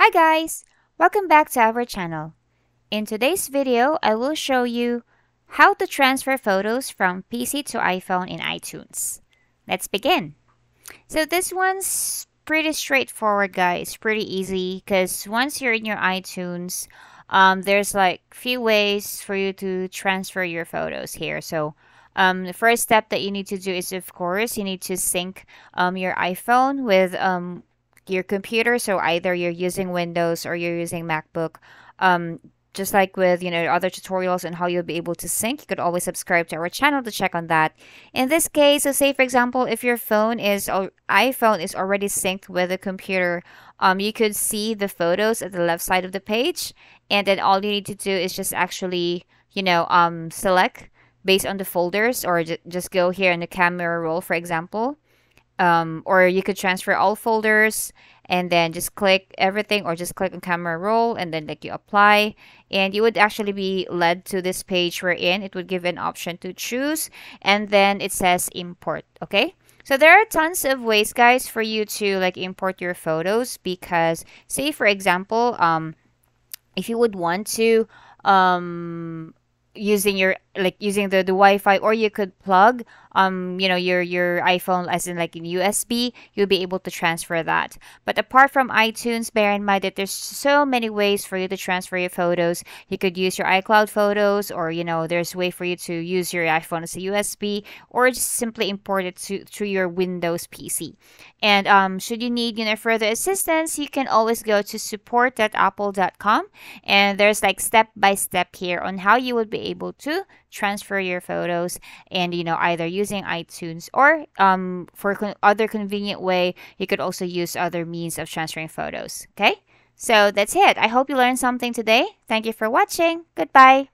Hi guys! Welcome back to our channel. In today's video, I will show you how to transfer photos from PC to iPhone in iTunes. Let's begin! So this one's pretty straightforward guys, pretty easy because once you're in your iTunes, there's like few ways for you to transfer your photos here. So the first step that you need to do is, of course, you need to sync your iPhone with your computer. So either you're using Windows or you're using MacBook, just like with other tutorials on how you'll be able to sync, you could always subscribe to our channel to check on that. In this case, so say for example, if your phone is or iPhone is already synced with a computer, you could see the photos at the left side of the page, and then all you need to do is just actually select based on the folders, or just go here in the camera roll, for example. Or you could transfer all folders and then just click everything, or just click on camera roll and then like you apply, and you would actually be led to this page wherein it would give an option to choose, and then it says import. Okay, so there are tons of ways guys for you to like import your photos, because say for example, if you would want to using the Wi-Fi, or you could plug your iPhone as in like in USB, you'll be able to transfer that. But apart from iTunes, bear in mind that there's so many ways for you to transfer your photos. You could use your iCloud photos, or there's a way for you to use your iPhone as a USB, or just simply import it to your Windows PC. And should you need further assistance, you can always go to support.apple.com, and there's like step-by-step here on how you would be able to transfer your photos, and either using iTunes or for other convenient way, you could also use other means of transferring photos. Okay, so that's it. I hope you learned something today. Thank you for watching. Goodbye.